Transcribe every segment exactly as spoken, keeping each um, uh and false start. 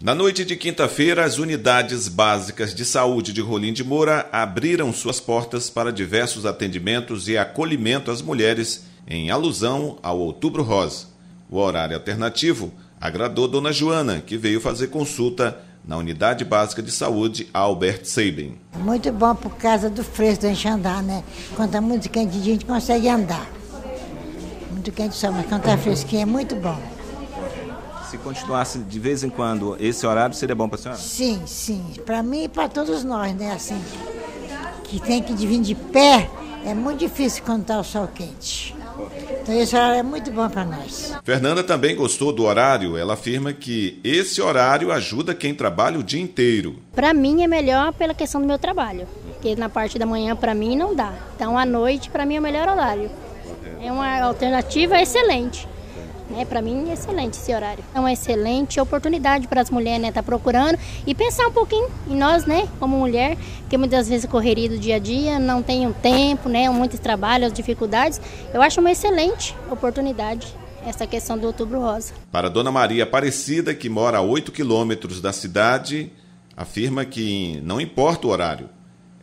Na noite de quinta-feira, as Unidades Básicas de Saúde de Rolim de Moura abriram suas portas para diversos atendimentos e acolhimento às mulheres em alusão ao Outubro Rosa. O horário alternativo agradou Dona Joana, que veio fazer consulta na Unidade Básica de Saúde Albert Sabin. Muito bom por causa do fresco, a gente andar, né? Quando está muito quente, a gente consegue andar. Muito quente só, mas quando está fresquinho é muito bom. Se continuasse de vez em quando esse horário, seria bom para a senhora? Sim, sim. Para mim e para todos nós, né? Assim, que tem que vir de pé, é muito difícil quando está o sol quente. Então esse horário é muito bom para nós. Fernanda também gostou do horário. Ela afirma que esse horário ajuda quem trabalha o dia inteiro. Para mim é melhor pela questão do meu trabalho, porque na parte da manhã para mim não dá. Então à noite para mim é o melhor horário. É uma alternativa excelente. É, para mim é excelente esse horário. É uma excelente oportunidade para as mulheres, né, estar tá procurando e pensar um pouquinho em nós, né, como mulher, que muitas vezes correria do dia a dia, não tem um tempo, né, muitos trabalhos, dificuldades. Eu acho uma excelente oportunidade essa questão do Outubro Rosa. Para a Dona Maria Aparecida, que mora a oito quilômetros da cidade, afirma que não importa o horário,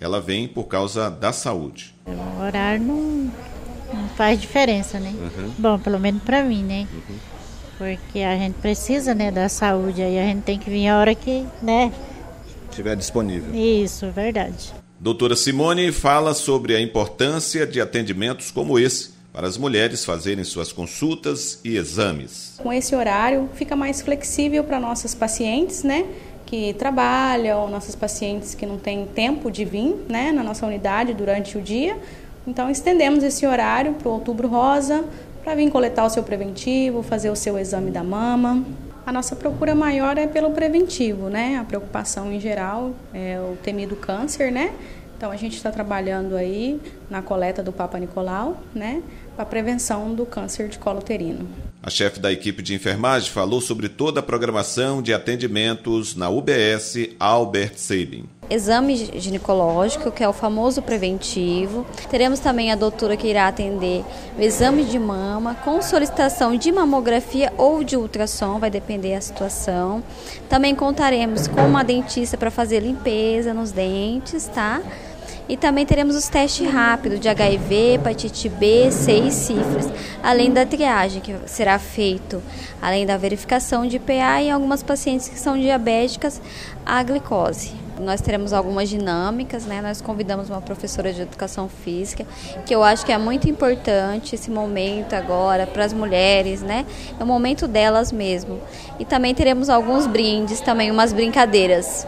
ela vem por causa da saúde. O horário não... não faz diferença, né? Uhum. Bom, pelo menos para mim, né? Uhum. Porque a gente precisa, né, da saúde, aí a gente tem que vir a hora que, né, estiver disponível. Isso, verdade. Doutora Simone fala sobre a importância de atendimentos como esse para as mulheres fazerem suas consultas e exames. Com esse horário fica mais flexível para nossas pacientes, né, que trabalham, nossas pacientes que não têm tempo de vir, né, na nossa unidade durante o dia. Então, estendemos esse horário para o Outubro Rosa, para vir coletar o seu preventivo, fazer o seu exame da mama. A nossa procura maior é pelo preventivo, né? A preocupação em geral é o temido câncer, né? Então, a gente está trabalhando aí na coleta do Papanicolau, né? Para a prevenção do câncer de colo uterino. A chefe da equipe de enfermagem falou sobre toda a programação de atendimentos na U B S Albert Sabin. Exame ginecológico, que é o famoso preventivo. Teremos também a doutora que irá atender o exame de mama, com solicitação de mamografia ou de ultrassom, vai depender da situação. Também contaremos com uma dentista para fazer limpeza nos dentes, tá? E também teremos os testes rápidos de H I V, hepatite B, C e sífilis, além da triagem que será feito, além da verificação de pH em algumas pacientes que são diabéticas à glicose. Nós teremos algumas dinâmicas, né? Nós convidamos uma professora de educação física, que eu acho que é muito importante esse momento agora para as mulheres, né? É o momento delas mesmo. E também teremos alguns brindes, também umas brincadeiras.